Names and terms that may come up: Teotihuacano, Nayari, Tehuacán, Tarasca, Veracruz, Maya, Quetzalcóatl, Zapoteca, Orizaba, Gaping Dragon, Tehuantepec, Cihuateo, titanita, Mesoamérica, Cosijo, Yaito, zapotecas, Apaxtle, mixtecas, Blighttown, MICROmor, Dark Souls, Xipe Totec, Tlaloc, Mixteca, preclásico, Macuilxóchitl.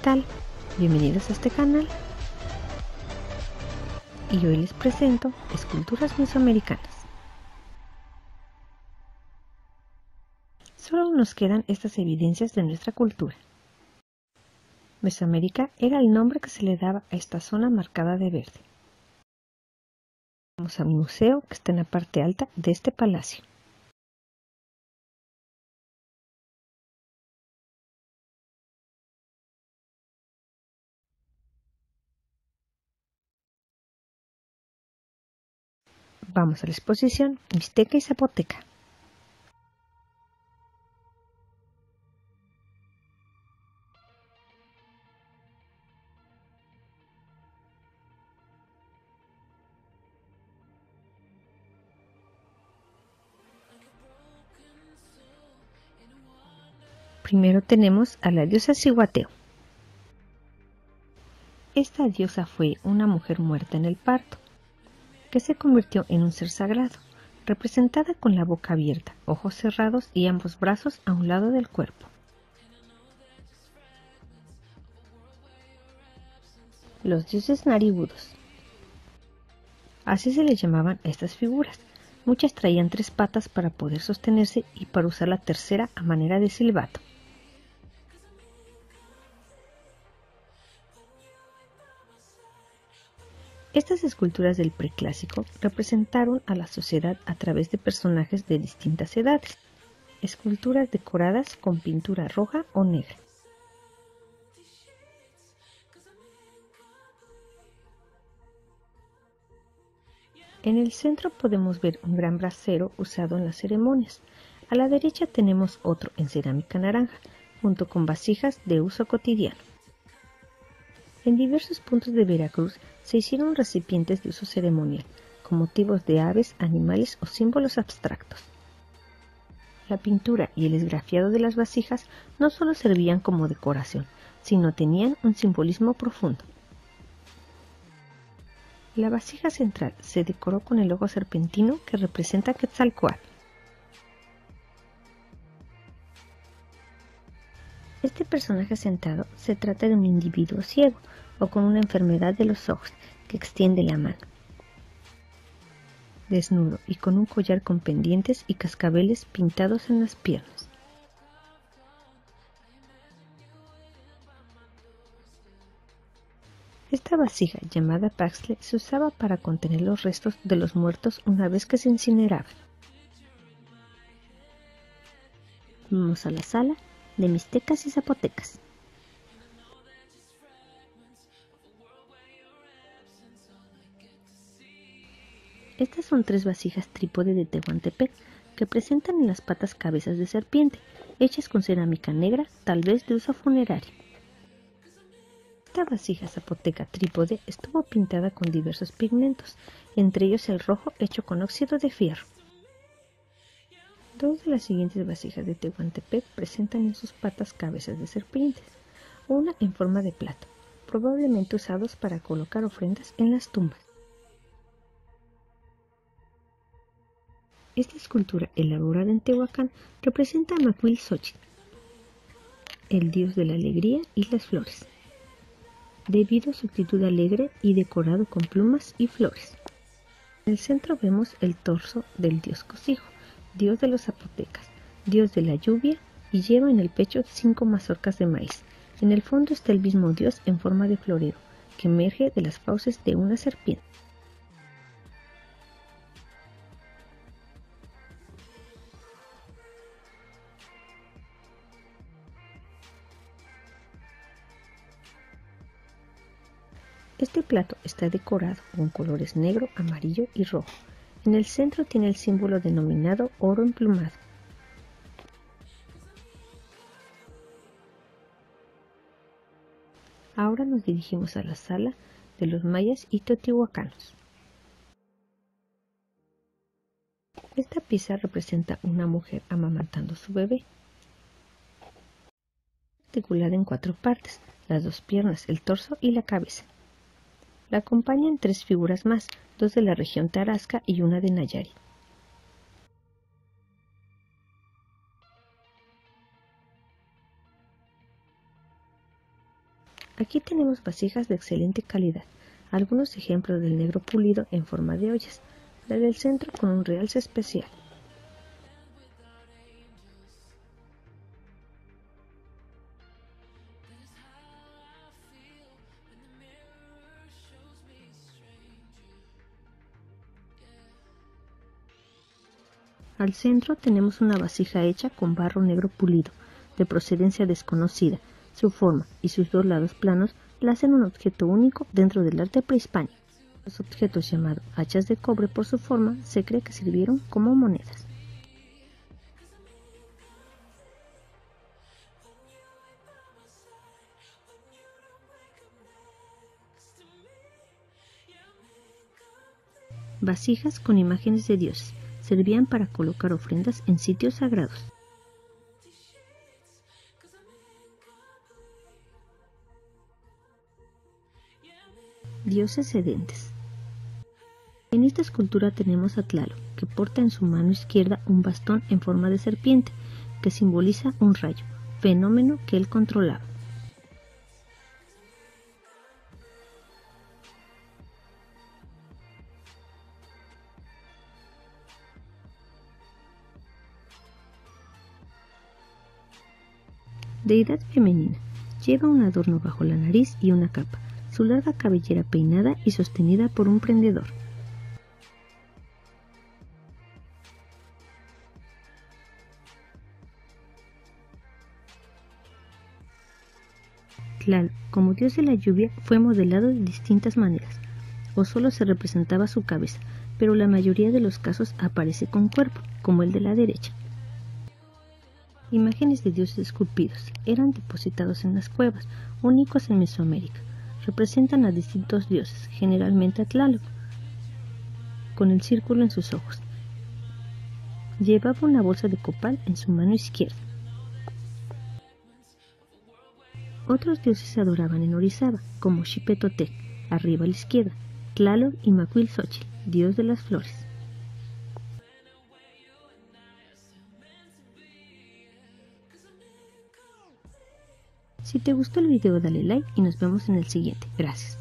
tal? Bienvenidos a este canal y hoy les presento esculturas mesoamericanas. Solo nos quedan estas evidencias de nuestra cultura. Mesoamérica era el nombre que se le daba a esta zona marcada de verde. Vamos al museo que está en la parte alta de este palacio. Vamos a la exposición Mixteca y Zapoteca. Primero tenemos a la diosa Cihuateo. Esta diosa fue una mujer muerta en el parto, que se convirtió en un ser sagrado, representada con la boca abierta, ojos cerrados y ambos brazos a un lado del cuerpo. Los dioses narigudos. Así se les llamaban a estas figuras. Muchas traían tres patas para poder sostenerse y para usar la tercera a manera de silbato. Estas esculturas del preclásico representaron a la sociedad a través de personajes de distintas edades, esculturas decoradas con pintura roja o negra. En el centro podemos ver un gran brasero usado en las ceremonias. A la derecha tenemos otro en cerámica naranja, junto con vasijas de uso cotidiano. En diversos puntos de Veracruz se hicieron recipientes de uso ceremonial, con motivos de aves, animales o símbolos abstractos. La pintura y el esgrafiado de las vasijas no solo servían como decoración, sino tenían un simbolismo profundo. La vasija central se decoró con el ojo serpentino que representa a Quetzalcóatl. Este personaje sentado se trata de un individuo ciego o con una enfermedad de los ojos que extiende la mano. Desnudo y con un collar con pendientes y cascabeles pintados en las piernas. Esta vasija llamada Apaxtle se usaba para contener los restos de los muertos una vez que se incineraban. Vamos a la sala de mixtecas y zapotecas. Estas son tres vasijas trípode de Tehuantepec que presentan en las patas cabezas de serpiente, hechas con cerámica negra, tal vez de uso funerario. Esta vasija zapoteca trípode estuvo pintada con diversos pigmentos, entre ellos el rojo hecho con óxido de fierro. Dos de las siguientes vasijas de Tehuantepec presentan en sus patas cabezas de serpientes, una en forma de plato, probablemente usados para colocar ofrendas en las tumbas. Esta escultura elaborada en Tehuacán representa a Macuilxóchitl, el dios de la alegría y las flores, debido a su actitud alegre y decorado con plumas y flores. En el centro vemos el torso del dios Cosijo, dios de los zapotecas, dios de la lluvia, y lleva en el pecho 5 mazorcas de maíz. En el fondo está el mismo dios en forma de florero, que emerge de las fauces de una serpiente. Este plato está decorado con colores negro, amarillo y rojo. En el centro tiene el símbolo denominado oro emplumado. Ahora nos dirigimos a la sala de los mayas y teotihuacanos. Esta pieza representa una mujer amamantando su bebé, articulada en 4 partes, las 2 piernas, el torso y la cabeza. La acompañan 3 figuras más, 2 de la región Tarasca y una de Nayari. Aquí tenemos vasijas de excelente calidad, algunos ejemplos del negro pulido en forma de ollas, la del centro con un realce especial. Al centro tenemos una vasija hecha con barro negro pulido, de procedencia desconocida. Su forma y sus dos lados planos la hacen un objeto único dentro del arte prehispánico. Los objetos llamados hachas de cobre por su forma se cree que sirvieron como monedas. Vasijas con imágenes de dioses. Servían para colocar ofrendas en sitios sagrados. Dioses sedentes. En esta escultura tenemos a Tlaloc, que porta en su mano izquierda un bastón en forma de serpiente, que simboliza un rayo, fenómeno que él controlaba. Deidad femenina. Lleva un adorno bajo la nariz y una capa, su larga cabellera peinada y sostenida por un prendedor. Tlaloc, como dios de la lluvia, fue modelado de distintas maneras, o solo se representaba su cabeza, pero la mayoría de los casos aparece con cuerpo, como el de la derecha. Imágenes de dioses esculpidos eran depositados en las cuevas, únicos en Mesoamérica. Representan a distintos dioses, generalmente a Tlaloc, con el círculo en sus ojos. Llevaba una bolsa de copal en su mano izquierda. Otros dioses se adoraban en Orizaba, como Xipe Totec, arriba a la izquierda, Tlaloc y Macuilxóchitl, dios de las flores. Si te gustó el video, dale like y nos vemos en el siguiente. Gracias.